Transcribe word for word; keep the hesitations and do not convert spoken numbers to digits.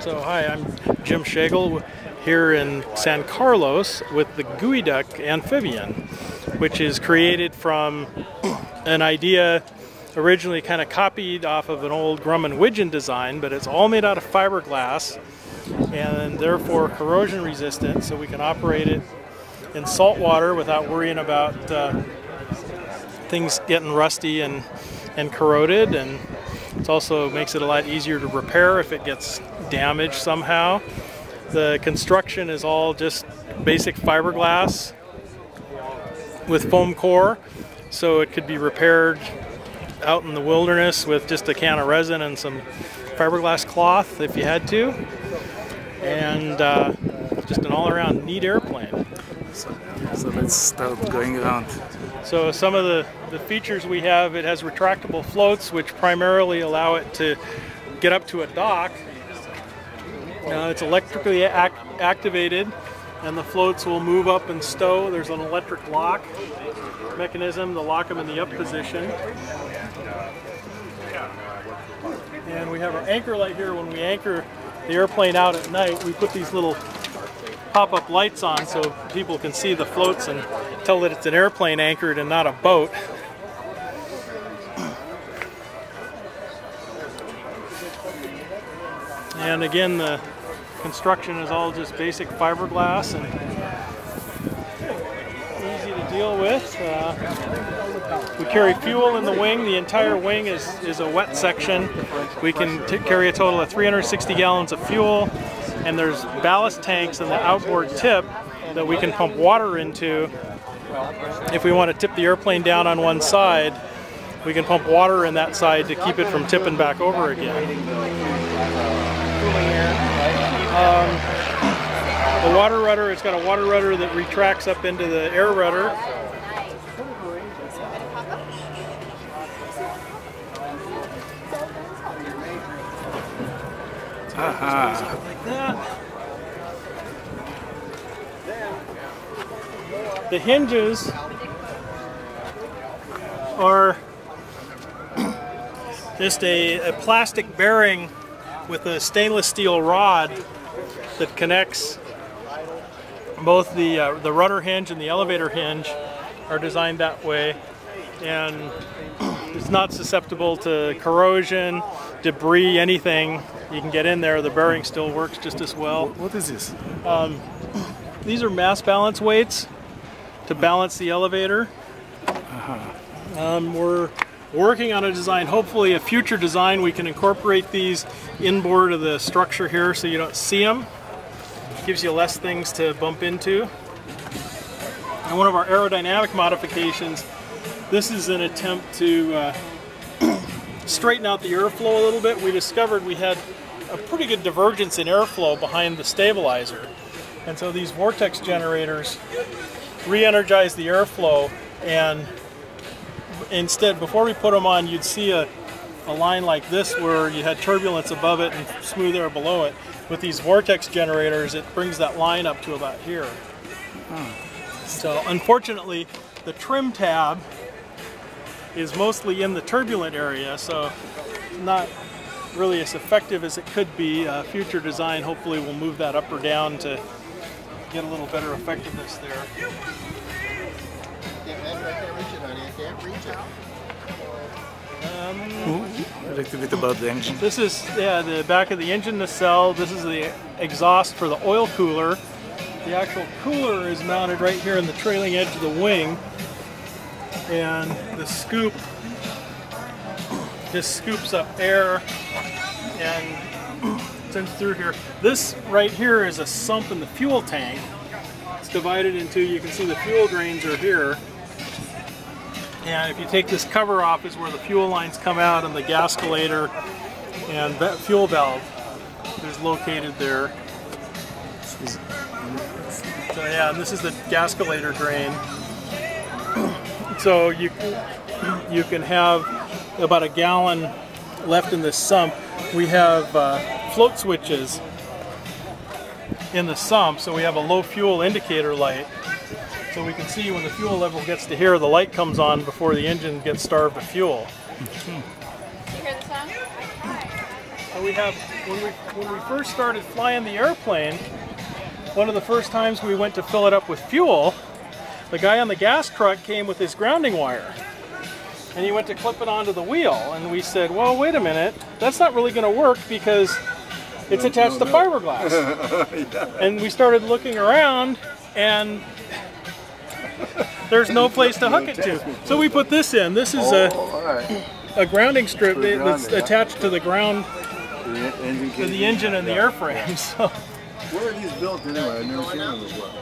So hi, I'm Jim Schlegel here in San Carlos with the Gweduck amphibian, which is created from an idea originally kind of copied off of an old Grumman Widgeon design, but it's all made out of fiberglass and therefore corrosion resistant, so we can operate it in salt water without worrying about uh, things getting rusty and, and corroded. And it also makes it a lot easier to repair if it gets damaged somehow. The construction is all just basic fiberglass with foam core, so it could be repaired out in the wilderness with just a can of resin and some fiberglass cloth if you had to. And uh, just an all-around neat airplane. So, so let's start going around. So some of the, the features we have, it has retractable floats, which primarily allow it to get up to a dock. Uh, it's electrically ac activated, and the floats will move up and stow. There's an electric lock mechanism to lock them in the up position. And we have our anchor light here. When we anchor the airplane out at night, we put these little pop-up lights on so people can see the floats and tell that it's an airplane anchored and not a boat. And again, the construction is all just basic fiberglass and easy to deal with. Uh, we carry fuel in the wing. The entire wing is, is a wet section. We can t carry a total of three hundred sixty gallons of fuel. And there's ballast tanks in the outboard tip that we can pump water into. If we want to tip the airplane down on one side, we can pump water in that side to keep it from tipping back over again. Um, the water rudder, it's got a water rudder that retracts up into the air rudder. Uh-huh. Like that. The hinges are just a, a plastic bearing with a stainless steel rod that connects both the, uh, the rudder hinge and the elevator hinge are designed that way. And it's not susceptible to corrosion, debris, anything. You can get in there, the bearing still works just as well. What is this? Um, these are mass balance weights to balance the elevator. Uh-huh. um, we're working on a design, hopefully a future design, we can incorporate these inboard of the structure here so you don't see them. It gives you less things to bump into. And one of our aerodynamic modifications, this is an attempt to uh, straighten out the airflow a little bit. We discovered we had a pretty good divergence in airflow behind the stabilizer. And so these vortex generators re-energize the airflow, and instead, before we put them on, you'd see a, a line like this where you had turbulence above it and smooth air below it. With these vortex generators, it brings that line up to about here. Hmm. So unfortunately, the trim tab is mostly in the turbulent area, so not really as effective as it could be. Uh, future design, hopefully we'll move that up or down to get a little better effectiveness there. Um, a little bit about the engine. This is yeah the back of the engine nacelle. This is the exhaust for the oil cooler. The actual cooler is mounted right here in the trailing edge of the wing. And the scoop just scoops up air and sends through here. This right here is a sump in the fuel tank. It's divided into, you can see the fuel drains are here. And if you take this cover off is where the fuel lines come out, and the gasculator and that fuel valve is located there. So yeah, and this is the gasculator drain. So you, you can have about a gallon left in this sump. We have uh, float switches in the sump, so we have a low fuel indicator light. So we can see when the fuel level gets to here, the light comes on before the engine gets starved of fuel. Mm-hmm. Did you hear the sound? So we have, when we, when we first started flying the airplane, one of the first times we went to fill it up with fuel, the guy on the gas truck came with his grounding wire. And he went to clip it onto the wheel, and we said, well, wait a minute, that's not really going to work because it's attached to fiberglass. Yeah. And we started looking around, and there's no place to hook it to. So we put this in. This is a, a grounding strip that's attached to the ground, to the engine and the airframe. So. Where are these built anyway? I've never seen them before.